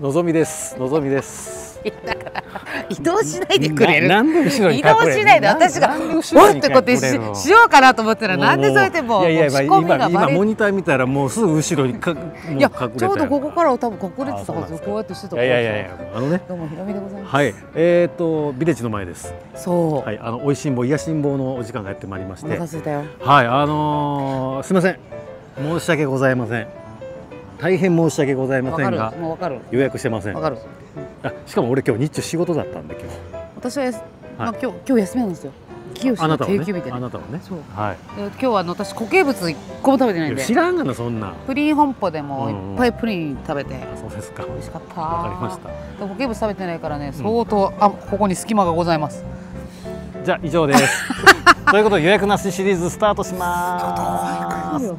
のぞみです。のぞみです。移動しないでくれる。移動しないで、私がもっとこうしようかなと思ったら、なんでそうやってもう仕込みがバレる。今モニター見たらもうすぐ後ろに隠れて。いや、ちょうどここから多分隠れてたはず。こうやってしてたから。いやいやいや、どうもひろみでございます。はい、ビレッジの前です。そう。はい、美味しんぼ癒しんぼのお時間がやってまいりまして。お腹空いたよ。はい、すみません。申し訳ございません。大変申し訳ございませんが、予約してません。あ、しかも俺今日日中仕事だったんで今日。私は今日休みなんですよ。あなたはね。そう。はい。今日は私固形物一個も食べてないんで。知らんがなそんな。プリン本舗でもいっぱいプリン食べて。そうですか。美味しかった。わかりました。固形物食べてないからね、相当ここに隙間がございます。じゃあ以上です。ということで予約なしシリーズスタートします。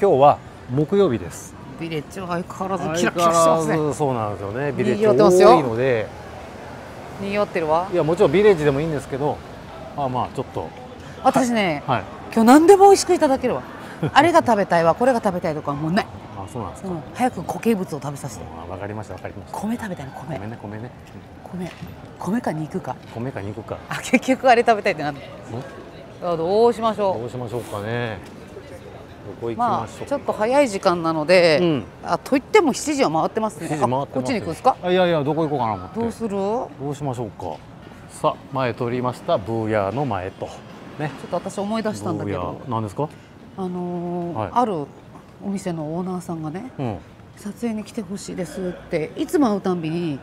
今日は木曜日です。ビレッジは相変わらずキラキラしてますね。そうなんですよね。ビレッジ多いので。にぎわってるわ。いやもちろんビレッジでもいいんですけど、まあちょっと。私ね、はい、今日何でも美味しくいただけるわ。あれが食べたいわ、これが食べたいとかもうない。あ、そうなんですか。早く固形物を食べさせて。わかりました、わかりました。米食べたいの、米。米か肉か。米か肉か。あ、結局あれ食べたいってなって。どうしましょう。どうしましょうかね。まあちょっと早い時間なので、といっても7時は回ってますね。こっちに行くんですか？いやいや、どこ行こうかな。どうする？どうしましょうか。さあ、前通りましたブーヤーの前とね。ちょっと私思い出したんだけど。何ですか？あるお店のオーナーさんがね、撮影に来てほしいですっていつも会うたんびに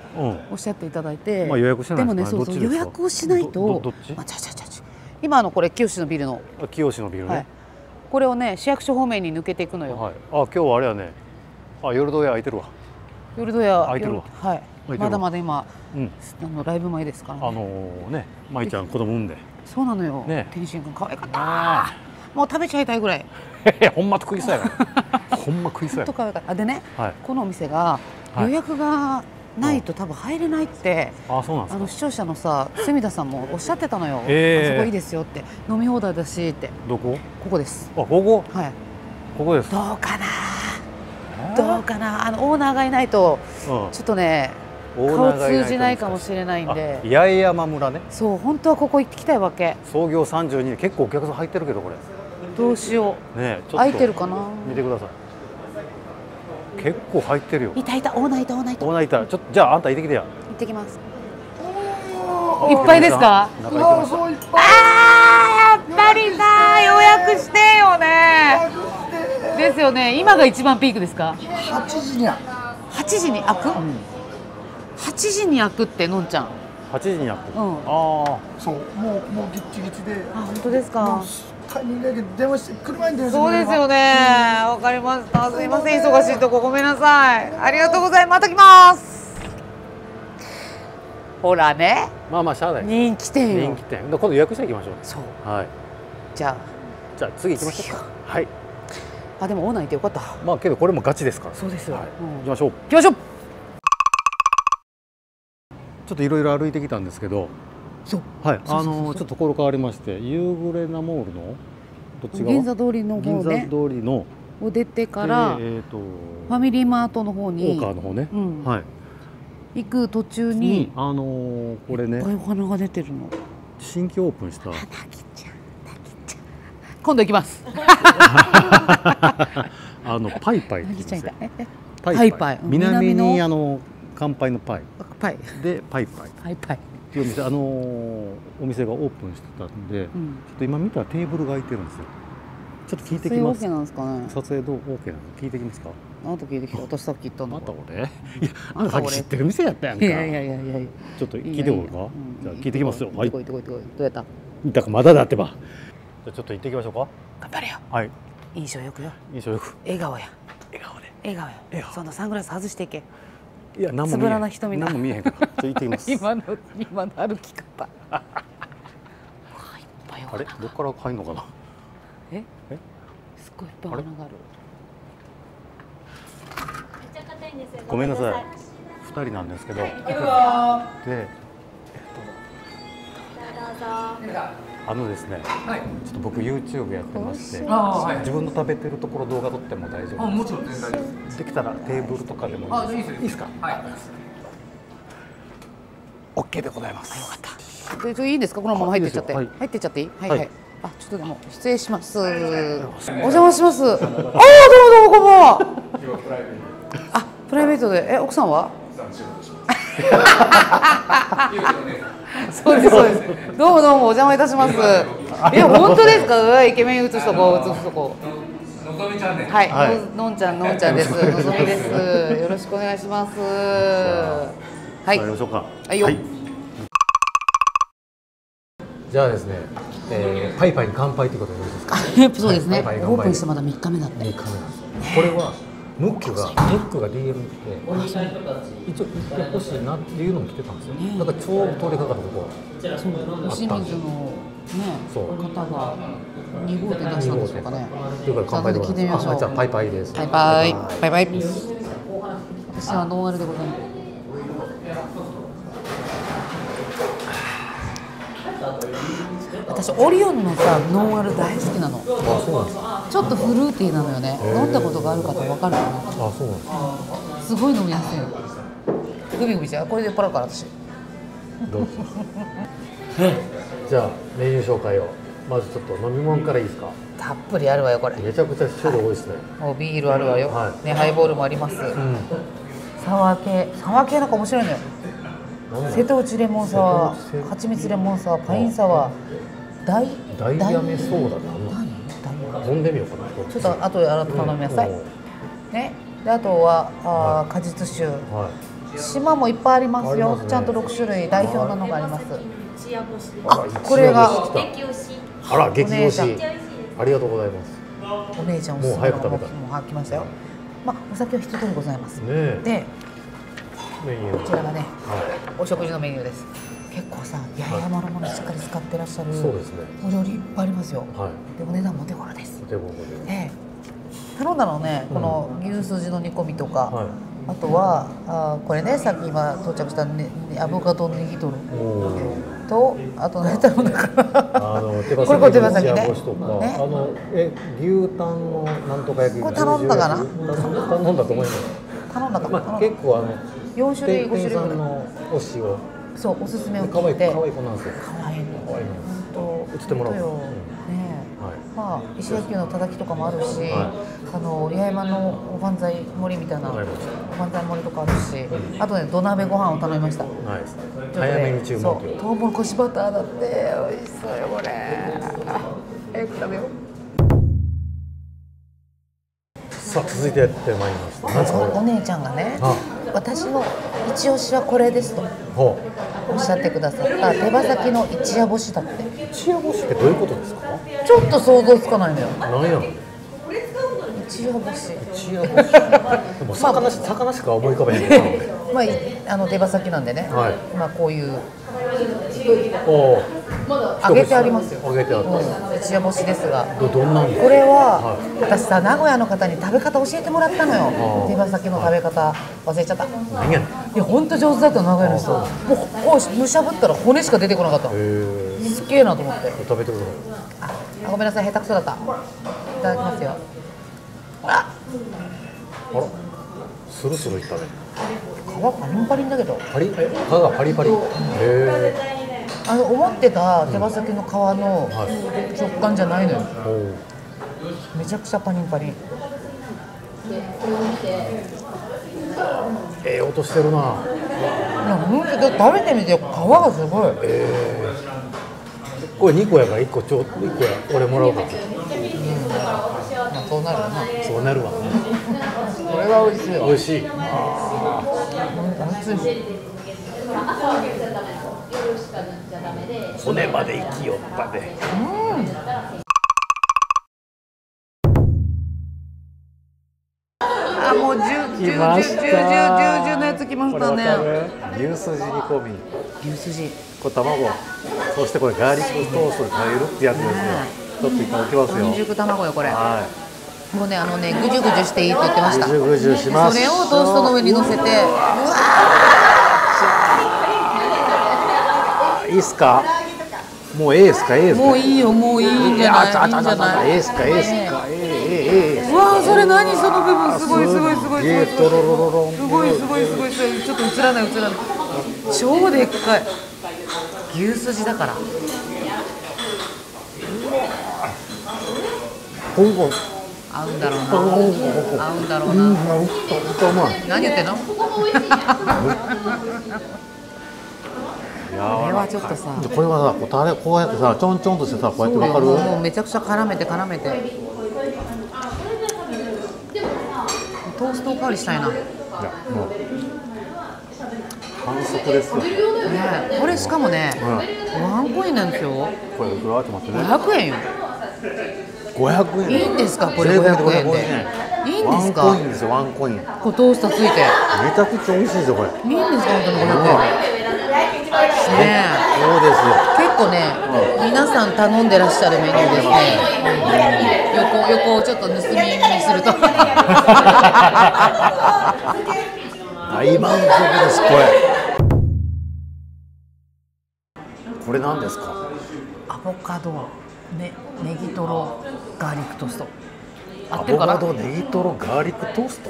おっしゃっていただいて、予約しないと。でもね、そうそう予約をしないと。どっち？今これ清のビルの。清のビルね。これをね、市役所方面に抜けていくのよ。はい、今日はあれやね。夜ドヤ空いてるわ。夜ドヤ空いてるわ。はい。まだまだ今、ライブ前ですから。ね、舞ちゃん子供産んで。そうなのよ。天心君可愛かった。もう食べちゃいたいぐらい。ほんま食いそうやから。ほんま食いそうや。本当可愛かった。でね、このお店が予約がないと多分入れないって。あ、そうなんですか。視聴者のさ、住田さんもおっしゃってたのよ。あそこいいですよって、飲み放題だしって。どこ？ここです。あ、ここ。はい。ここです。どうかな。どうかな。オーナーがいないと、ちょっとね。顔通じないかもしれないんで。八重山村ね。そう、本当はここ行きたいわけ。創業32年、結構お客さん入ってるけど、これ。どうしよう。ね、ちょっと。空いてるかな。見てください。結構入ってるよ。いたいた、オーナーいた、オーナーいた。オーナーいた、ちょっと、じゃあ、あんた行ってきてや。行ってきます。いっぱいですか。やっぱりさ、予約してよね。ですよね。今が一番ピークですか。8時に開く。8時に開くってのんちゃん。8時に開く。ああ、そう、もうギッチギチで。あ、本当ですか。タイミングだけ電話して車に出る。そうですよね。わかりました。すいません、忙しいとこごめんなさい。ありがとうございます。また来ます。ほらね。まあしゃあない。人気店よ。人気店。今度予約していきましょう。そう。はい。じゃあ次行きましょう。はい。あ、でもオーナーいてよかった。まあけどこれもガチですから。そうですよ。行きましょう。行きましょう。ちょっといろいろ歩いてきたんですけど。そう。はい。ちょっと所変わりまして、夕暮れなモールのどっち側？銀座通りの方ね。銀座通りのを出てから、ファミリーマートの方に。大川の方ね。はい。行く途中に、これね、お花が出てるの。新規オープンした。なぎちゃん。今度行きます。パイパイって言うんですよ。パイパイ。南に乾杯のパイ。パイ。でパイパイ。っていうお店、お店がオープンしてたんで、ちょっと今見たらテーブルが空いてるんですよ。ちょっと聞いてきます。撮影 OK なんですかね。撮影どう OK なの？聞いてきますか。あなた聞いてきた。私さっき言ったの。また俺？いや、あなたさっき知ってる店やったやんか。いや。ちょっと聞いてもらおうか。じゃあ聞いてきますよ。はい。どうやった？だからまだだってば。じゃちょっと行ってきましょうか。頑張れよ。はい。印象よくよ。印象よく。笑顔や。笑顔や。そのサングラス外していけ。いや、何も見えへん。つぶらな瞳が。何も見えへんから。行ってきます。今の歩き方。あれ？どっから入んのかな。え？すごいバナナがある。ごめんなさい。人なんですけど、あのですね、ちょっと僕 YouTube やってまして、自分の食べてるところ動画撮っても大丈夫です。できたらテーブルとかでもいいですか？OK でございます。よかった。いいですか？このまま入ってっちゃって。入ってっちゃっていい？はいはい。あ、ちょっとでも失礼します。お邪魔します。ああ、どうもどうもこんばんは。あ、プライベートで、奥さんは？そうですそうです。どうもどうもお邪魔いたします。いや本当ですか？イケメン映すとこ映すとこ。のぞみちゃんね。はい。のんちゃんのんちゃんです。のぞみです。よろしくお願いします。はい。やりましょうか。はい。じゃあですね、パイパイに乾杯ということでよろしいですか？そうですね。オープンしてまだ3日目だって。3日目なんです。これは。ムックが DM に来て、一応行ってほしいなっていうのも来てたんですよ。だからちょうど通りかかったところ、清水のね方が2号店出したんでしょうかね。というから乾杯でございます。あ、じゃあパイパイです。パイパイパイパイ。私はノンアルでございます。私オリオンのさノンアル大好きなの。あ、そうなんですか。ちょっとフルーティーなのよね。飲んだことがある方わかるかな。あ、そうなんです。すごい飲みやすいの。グビグビじゃん。これでパラから私。どうぞ。じゃあメニュー紹介をまずちょっと飲み物からいいですか。たっぷりあるわよこれ。めちゃくちゃ種類多いですね。おビールあるわよ。ね、ハイボールもあります。サワー系、サワー系なんか面白いのよ。瀬戸内レモンサワー、はちみつレモンサワー、パインサワー。ダイヤメソーダだな。飲んでみようかな。ちょっと後であなた頼みなさいね。であとは果実酒、島もいっぱいありますよ。ちゃんと6種類代表なのがあります。あ、これがあら激推し。ありがとうございます。お姉ちゃんもう早く食べた。もう来ましたよ。まあお酒は一通りございますで、こちらがねお食事のメニューです。結構さ、八重山のものしっかり使ってらっしゃるお料理いっぱいありますよ。で、お値段もお手頃です。頼んだのね、この牛すじの煮込みとか、あとはこれね、さっき今到着したアボカドネギトロと、あと何頼んだかな。これこう手羽先ね。牛タンのなんとか焼き。これ頼んだかな。頼んだと思います。頼んだか。結構4種類5種類ぐらい。お塩。そう、おすすめを聞いて。可愛い子なんですよ。可愛いの。可愛いの。本当。映ってもらう。ねえ。まあ石焼きのたたきとかもあるし、八重山のおばんざい盛りみたいなおばんざい盛りとかあるし、あとね土鍋ご飯を頼みました。早めに注文。そう。トウモロコシバターだって美味しそうよこれ。早く食べよう。さあ続いてやってまいりました。お姉ちゃんがね、私の一押しはこれですとおっしゃってくださった手羽先の一夜干しだって。一夜干しってどういうことですか？ちょっと想像つかないのよ。何やの？一夜干し。一夜干し。でも魚しか思い浮かべないけど。まあ手羽先なんでね。まあこういう。揚げてありますよ。揚げてある。一夜干しですが。どんなんですか？これは私さ名古屋の方に食べ方教えてもらったのよ。手羽先の食べ方忘れちゃった。何やねん。いや本当上手だった名古屋の人。もうむしゃぶったら骨しか出てこなかった。すげえなと思って。食べてください。あ、ごめんなさい下手くそだった。いただきますよ。あら。スルスルいったね。皮パリンパリンだけど。皮がパリパリ。思ってた手羽先の皮の食感じゃないのよ。めちゃくちゃパリンパリン。ええ音してるな。いや本当だ。食べてみてよ。皮がすごい。これ2個やから1個ちょうど1個や。俺もらおうか。そうなるわな。そうなるわ。これは美味しい。美味しい。骨まで生きよったで。あ、もう10のやつきましたね。牛すじ煮込み。牛すじ。これ卵。そしてこれガーリックトーストで食べるってやつですよ。ちょっといただきますよ。半熟卵よこれ。はい。もうね、ぐじゅぐじゅしていいって言ってました。ぐじゅぐじゅします。それをトーストの上に乗せて、うわー、いいっすか、もうええっすか、ええっすか、もういいよ、もういいんじゃない、いいんじゃない、ええっすか、ええっすか、ええええ、うわー、それ何、その部分、すごいすごいすごいすごいすごいすごいすごいすごい、ちょっと映らない映らない、超でっかい、牛すじだから。合うんだろうな、合うんだろうな、何言ってんの。これはちょっとさ、これはさ、こうやってさ、ちょんちょんとしてさ、こうやって分かる。もうめちゃくちゃ絡めて絡めて。トーストおかわりしたいな。いや、もう反則ですよ。ねえ、これしかもね、ワンコインなんですよ。これいくらあってますね。500円よ。500円。いいんですか、これ500円で。いいんですか。ワンコインですよ、ワンコイン。こうトースターついて。めちゃくちゃ美味しいですよ、これ。いいんですか、本当に500円。ね、そうですよ。結構ね、皆さん頼んでらっしゃるメニューですね。横をちょっと盗み見すると。大満足です、これ。これなんですか。アボカド、ね、ネギトロ、ガーリックトースト。アボカド、ネギトロ、ガーリックトースト。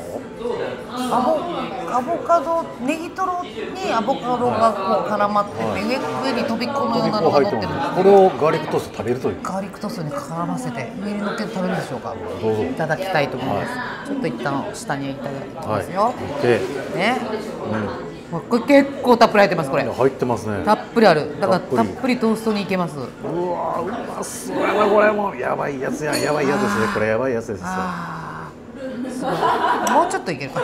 アボカド、ネギトロにアボカドがこう絡まってて、上に飛び込むようなのが乗ってる。これをガーリックトースト食べるという。ガーリックトーストに絡ませて、上に乗っけて食べるでしょうか。どうぞ。いただきたいと思います。はい、ちょっと一旦下にいただきますよ。はい、ね。これ結構たっぷり入ってます、これ。入ってますね。たっぷりある。だからたっぷりトーストにいけます。うわ、うまそうやな、これもうやばいやつや、やばいやつですね、これやばいやつですよ。もうちょっといけるか。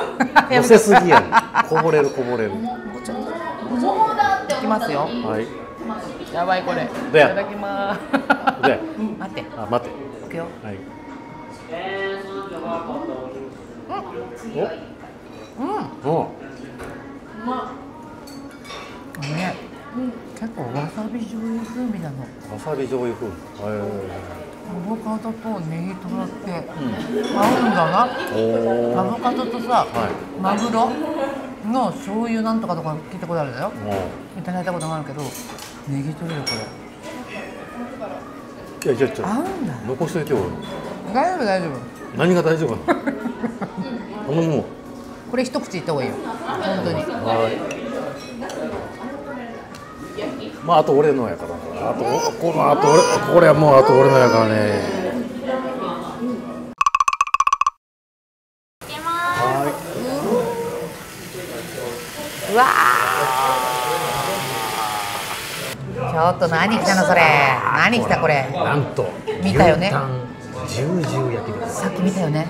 寄せすぎや。こぼれるこぼれる。もうちょっと。いきますよ。はい。やばいこれ。いただきまーす。で、待って。あ、待って。いくよ。はい。うん。うん。ね、結構わさび醤油風味なの。わさび醤油風味。アボカドとネギトロって合うんだな。アボカドとさ、マグロの醤油なんとかとか聞いたことあるだよ。いただいたこともあるけど、ネギトロよこれ。いやちょっと合うんだ。残しといてよ。大丈夫大丈夫。何が大丈夫なの？あのもう。これ一口いった方がいいよ。本当に。まああと俺のやからな。あとこのあと俺、これはもうあと俺のやからね。うわー。ちょっと何来たのそれ。何来たこれ。なんと見たよね。牛タン焼きです。さっき見たよね。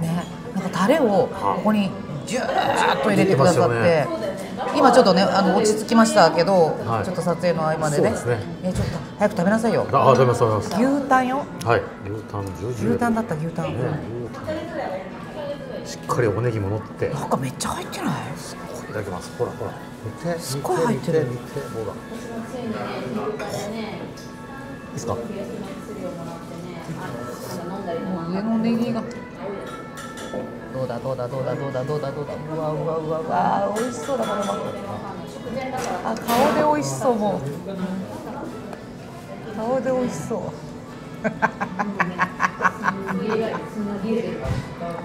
ね、なんかタレをここにジューっと入れてくださって。今ちょっとね、落ち着きましたけど、ちょっと撮影の合間でね、ちょっと早く食べなさいよ。あ、食べます食べます。牛タンよ。はい。牛タンだった牛タン。しっかりおネギも乗って。なんかめっちゃ入ってない？すごいいただきます。ほらほら。見て。すごい入ってる。見てほら。いいですか？もう上のネギが。どうだどうだどうだどうだどうだどうだ、うわうわうわうわ、美味しそうだこれも。あ、顔で美味しそう、もう顔で美味しそう。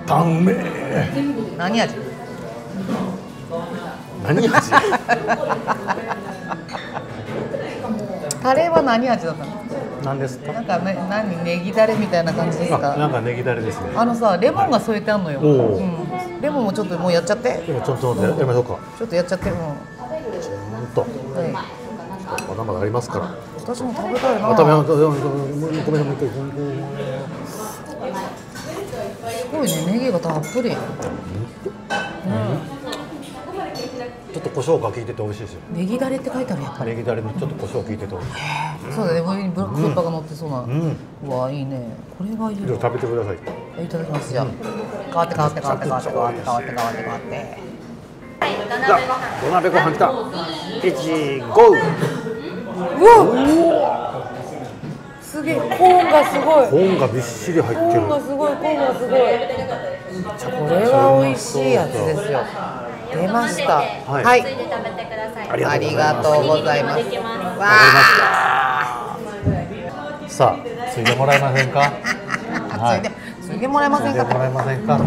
ダメ。何味？何味？タレは何味だったの？なんですか。なんかね、ネギだれみたいな感じですか。なんかネギだれですね。さ、レモンが添えてあんのよ。レモンもちょっともうやっちゃって。ちょっとやりましょうか。ちょっとやっちゃっても。ちゃんと。まだまだありますから。私も食べたいな。またすごいね、ネギがたっぷり。ちょっと胡椒が効いてて美味しいですよ。ネギだれって書いてある、やっぱり。ネギだれにちょっと胡椒効いてて美味しい。そうだね、上にブラックペッパーが乗ってそうな。わあ、いいね。これはいいよ。食べてください。いただきます。じゃあ。変わって。はい、土鍋ご飯来た。1、5。うわ。すすげえ、コーンがすごい。コーンがびっしり入ってる。コーンがすごい、コーンがすごい。これは美味しいやつですよ。出ました。はい。ありがとうございます。わー。さあ、ついでもらえませんか。ついでもらえませんか。土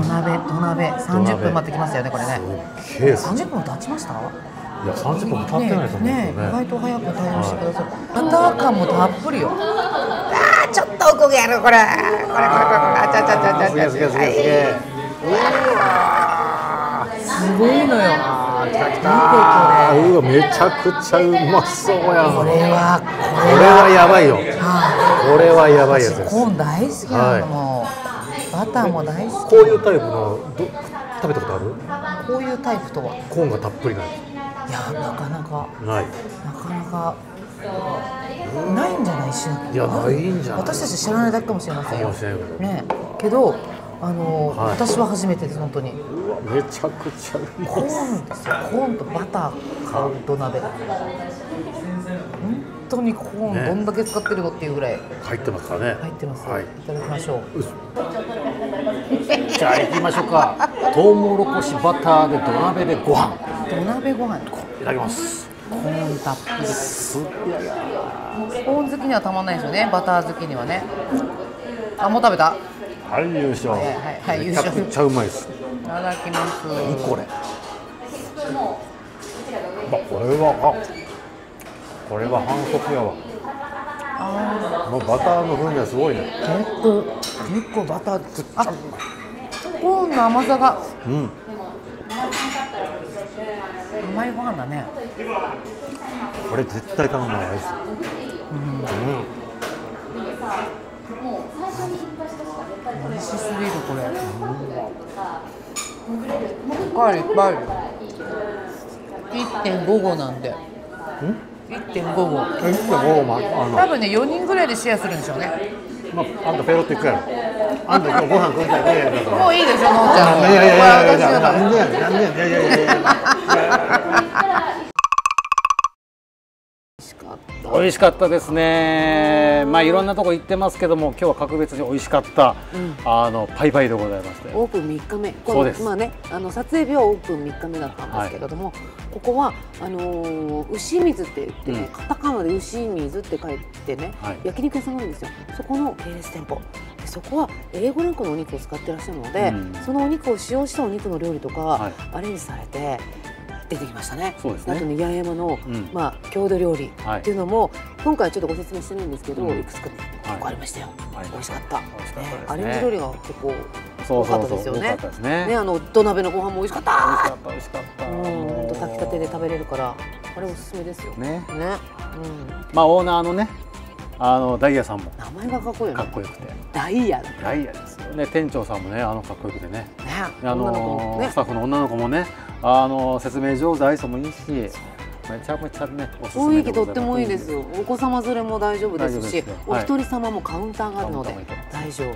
鍋、30分待ってきましたよね、これね。30分経ちました。いや、30分も経ってないと思うね。意外と早く対応してください。バター感もたっぷりよ。ああ、ちょっとおこげやる、これ。あちゃちゃちゃちゃ。すごいのよ。うわ、めちゃくちゃうまそうやん。これはやばいよ。これはやばいやつです。コーン大好きなのも。バターも大好き。こういうタイプの、食べたことある？こういうタイプとは。コーンがたっぷりなの。いや、なかなかないんじゃないしな。いや、ないんじゃない。私たち知らないだけかもしれませんよね。けど私は初めてです、本当に。うわ、めちゃくちゃコーンですよ。コーンとバターか土鍋、本当にコーンどんだけ使ってるのっていうぐらい入ってますからね。入ってます。いただきましょう。じゃあいきましょうか。とうもろこしバターで土鍋でご飯。いただきます。コーンたっぷり。コーン好きにはたまんないですよね。バター好きにはね。あ、もう食べた。はい、優勝。はい、優勝。めちゃうまいです。いただきます。何これ。これは反則やわ。もうバターの風味はすごいね。結構バターつっちゃう。コーンの甘さが。うん。うまいご飯だね。これ絶対頼むのがいいです。美味しすぎる、これ。おかわりいっぱいある。1.5 合なんで。1.5 合。1.5 合。多分ね、4人ぐらいでシェアするんでしょうね。あんたペロっていくやろ。あんた今日ご飯食いたいね。もういいでしょ、のんちゃん。いや、美味しかったですね。まあいろんなとこ行ってますけども、今日は格別に美味しかったパイパイでございまして。オープン3日目、これまあね、撮影日はオープン3日目だったんですけれども、ここは牛水って言ってね、カタカナで牛水って書いてね、焼肉屋さんなんですよ。そこの系列店舗。そこはA5ランクのお肉を使ってらっしゃるので、そのお肉を使用したお肉の料理とかアレンジされて出てきましたね。あとね、八重山の郷土料理っていうのも今回ちょっとご説明してないんですけど、いくつかありましたよ。美味しかった。アレンジ料理が結構多かったですよね。ね、土鍋のご飯も美味しかった。本当炊きたてで食べれるからあれおすすめですよ。ね。まあオーナーのね。ダイヤさんも名前がかっこよくて、ダイヤですよね。店長さんもね、かっこよくてね、スタッフの女の子もね、説明上手、愛想もいいし、めちゃめちゃね、雰囲気とってもいいですよ。お子様連れも大丈夫ですし、お一人様もカウンターがあるので大丈夫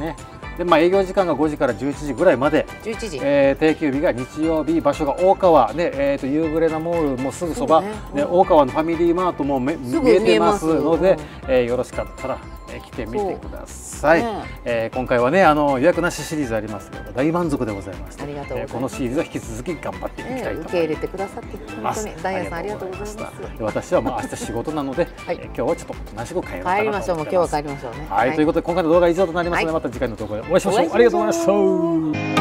ね。で、まあ営業時間が5時から11時ぐらいまで。11時。定休日が日曜日、場所が大川ね、夕暮れなモールもすぐそば、ね、大川のファミリーマートも見えてますので、よろしかったら来てみてください。今回はね、予約なしシリーズありますけど大満足でございました。ありがとうございます。このシリーズは引き続き頑張っていきたいと思います。受け入れてくださって本当にダイヤさんありがとうございます。私はもう明日仕事なので、今日はちょっとおとなしく帰ろうかなと思います。帰りましょう。もう今日は帰りましょうね。はい、ということで今回の動画は以上となりますので、また次回の動画でお会いしましょう。ありがとうございました。